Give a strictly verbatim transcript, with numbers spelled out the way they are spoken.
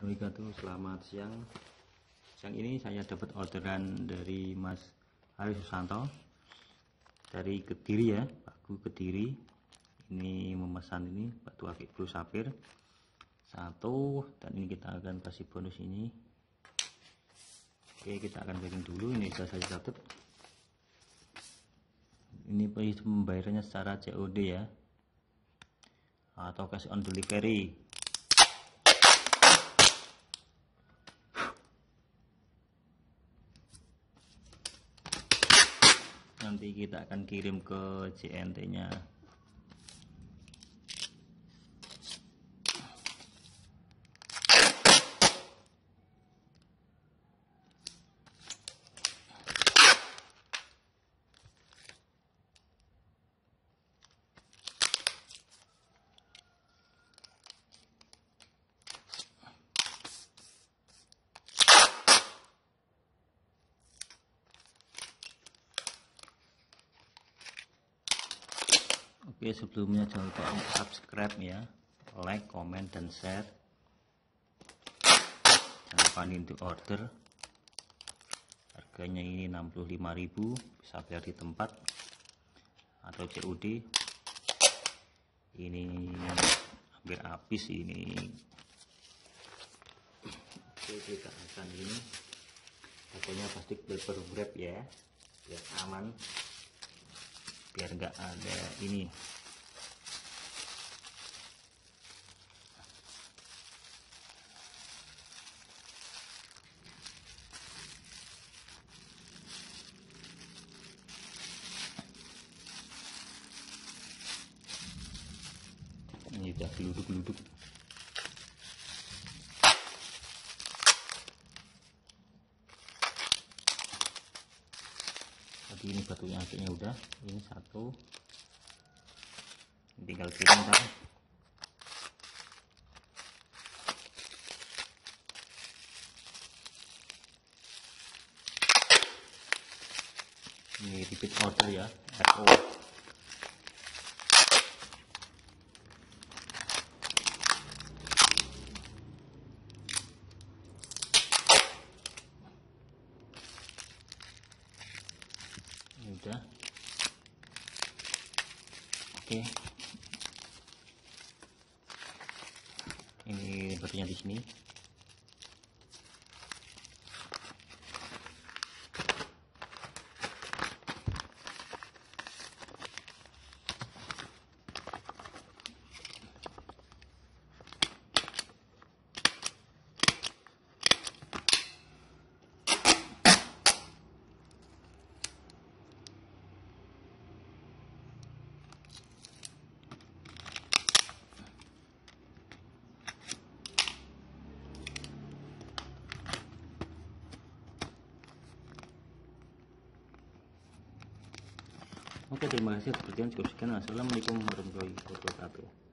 Assalamualaikum, selamat siang. Siang ini saya dapat orderan dari Mas Haris Susanto dari Kediri ya, Paku Kediri. Ini memesan ini batu akik blue sapphire satu, dan ini kita akan kasih bonus ini. Oke, kita akan packing dulu. Ini sudah saya catat. Ini pembayarannya secara C O D ya, atau cash on delivery. Nanti kita akan kirim ke J N T nya. Oke, sebelumnya jangan lupa untuk subscribe ya, like, comment, dan share. Jangan lupa untuk order. Harganya ini enam puluh lima ribu, bisa bayar di tempat atau C O D. Ini hampir habis ini. Oke, kita akan ini. Pokoknya plastik paper wrap ya, biar aman, biar enggak ada ini. Ini udah geluduk-geluduk. Jadi ini batunya akhirnya udah, ini satu, ini tinggal kirim kan. Ini repeat order ya, R O. Udah. Oke. Ini batunya di sini. Oke, terima kasih. Sepertinya cukup sekian. Assalamualaikum warahmatullahi wabarakatuh.